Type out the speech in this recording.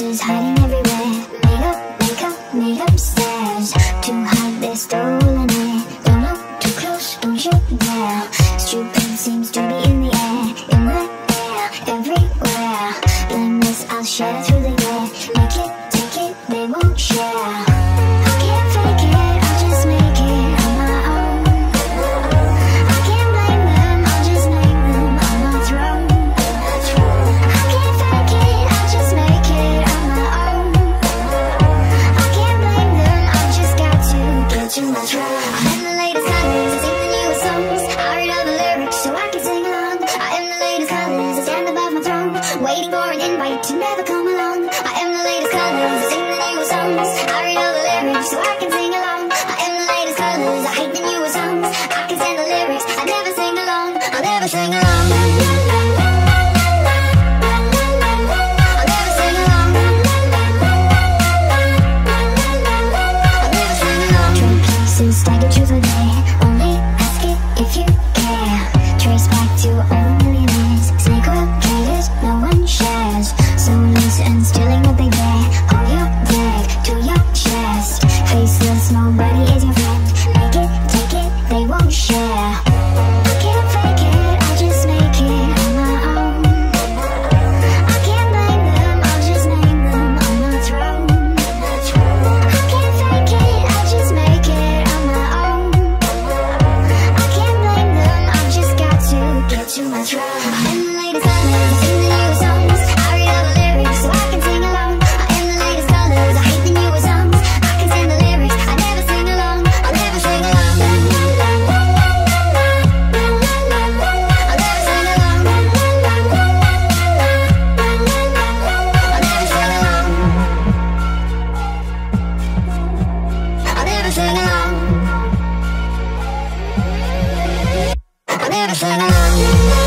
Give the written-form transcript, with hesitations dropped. faces hiding everywhere. Made up stairs to hide their stolen hair. Don't look too close, don't shoot there. Stupid seems to be in the air, everywhere. Blameless, I'll shatter through the glare. Make it, take it, they won't share. I can't fake it, I'll just make it on my own. I can't blame them, I'll just name them on my throne. I can't fake it, I'll just make it on my own. I can't blame them, I've just got to get to my throne. I am the latest colors, I sing the newest songs. I read all the lyrics so I can sing along. I am the latest colors, I stand above my throne, waiting for an invite to never come along. I am the latest colors, I sing the newest songs. I read all the lyrics so I can sing along. I am the latest colors, I hate the newest songs. I can stand the lyrics, I never sing along. I'll never sing along. I'll never sing along. I'll never sing along. Trade places, stagger truth or dare. Only ask it if you care. Trace back to old millionaires. Snake oil traders, no one shares. So loose and stealing what they dare. All your dead to your chest. Faceless, nobody is your friend. Make it, take it, they won't share. I can't fake it, I'll just make it on my own. I can't blame them, I'll just name them on my throne. I can't fake it, I'll just make it on my own. I can't blame them, I've just got to get to my throne. I'm the latest colors, I sing the newest songs. I read all the lyrics so I can sing along. I am the latest colors, I hate the newest songs. I can stand the lyrics, I never sing along. I'll never sing along. I'll never sing along. I'll never sing along. I'll never sing along. I'll never sing along.